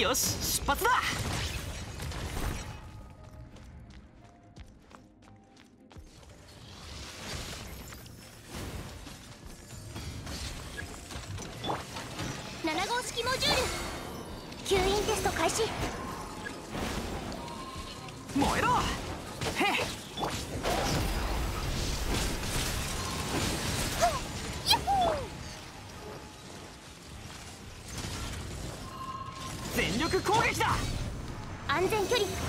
よし、出発だ。7号式モジュール吸引テスト開始。燃えろ。へっ全力攻撃だ。安全距離